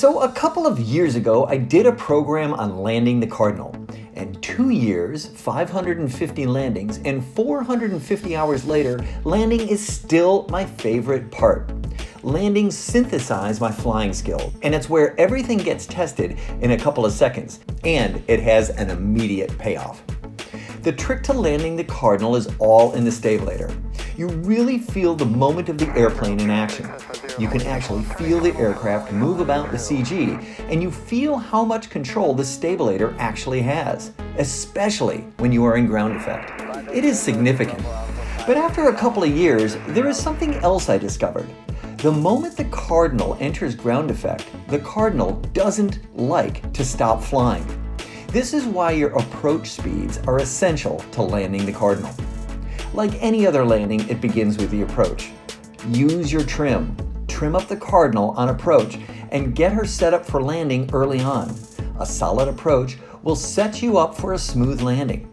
So a couple of years ago, I did a program on landing the Cardinal, and 2 years, 550 landings, and 450 hours later, landing is still my favorite part. Landings synthesize my flying skill, and it's where everything gets tested in a couple of seconds, and it has an immediate payoff. The trick to landing the Cardinal is all in the stabilator. You really feel the moment of the airplane in action. You can actually feel the aircraft move about the CG, and you feel how much control the stabilator actually has, especially when you are in ground effect. It is significant. But after a couple of years, there is something else I discovered. The moment the Cardinal enters ground effect, the Cardinal doesn't like to stop flying. This is why your approach speeds are essential to landing the Cardinal. Like any other landing, it begins with the approach. Use your trim. Trim up the Cardinal on approach and get her set up for landing early on. A solid approach will set you up for a smooth landing.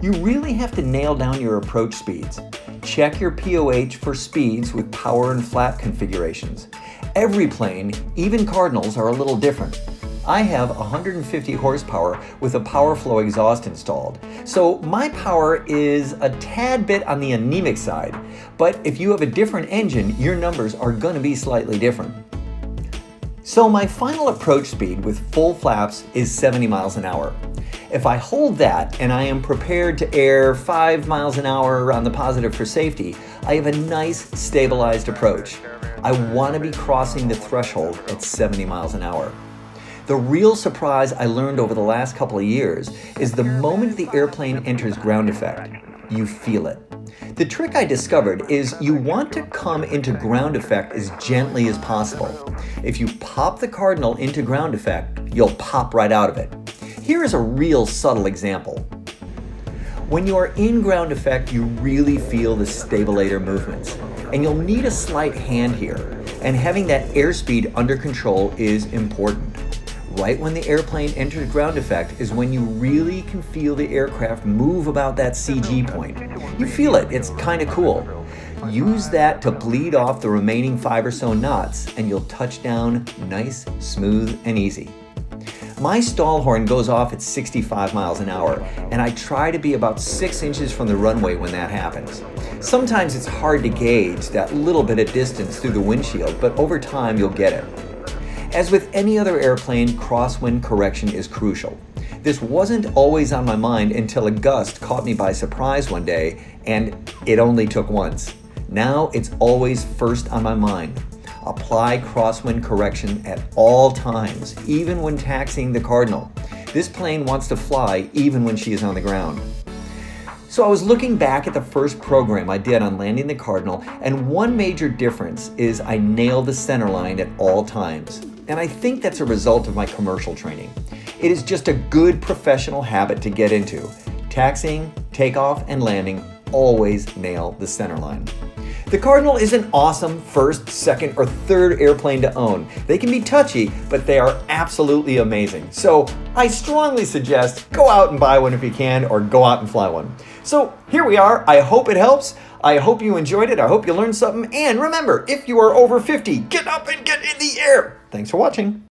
You really have to nail down your approach speeds. Check your POH for speeds with power and flap configurations. Every plane, even Cardinals, are a little different. I have 150 horsepower with a power flow exhaust installed, so my power is a tad bit on the anemic side, but if you have a different engine, your numbers are going to be slightly different. So my final approach speed with full flaps is 70 miles an hour. If I hold that and I am prepared to air 5 miles an hour on the positive for safety, I have a nice stabilized approach. I want to be crossing the threshold at 70 miles an hour. The real surprise I learned over the last couple of years is the moment the airplane enters ground effect, you feel it. The trick I discovered is you want to come into ground effect as gently as possible. If you pop the Cardinal into ground effect, you'll pop right out of it. Here is a real subtle example. When you are in ground effect, you really feel the stabilator movements, and you'll need a slight hand here, and having that airspeed under control is important. Right when the airplane enters ground effect is when you really can feel the aircraft move about that CG point. You feel it, it's kind of cool. Use that to bleed off the remaining 5 or so knots and you'll touch down nice, smooth, and easy. My stall horn goes off at 65 miles an hour and I try to be about 6 inches from the runway when that happens. Sometimes it's hard to gauge that little bit of distance through the windshield, but over time you'll get it. As with any other airplane, crosswind correction is crucial. This wasn't always on my mind until a gust caught me by surprise one day, and it only took once. Now it's always first on my mind. Apply crosswind correction at all times, even when taxiing the Cardinal. This plane wants to fly even when she is on the ground. So I was looking back at the first program I did on landing the Cardinal, and one major difference is I nail the center line at all times. And I think that's a result of my commercial training. It is just a good professional habit to get into. Taxiing, takeoff, and landing, always nail the center line. The Cardinal is an awesome first, second, or third airplane to own. They can be touchy, but they are absolutely amazing. So I strongly suggest go out and buy one if you can, or go out and fly one. So here we are. I hope it helps. I hope you enjoyed it. I hope you learned something. And remember, if you are over 50, get up and get in the air. Thanks for watching.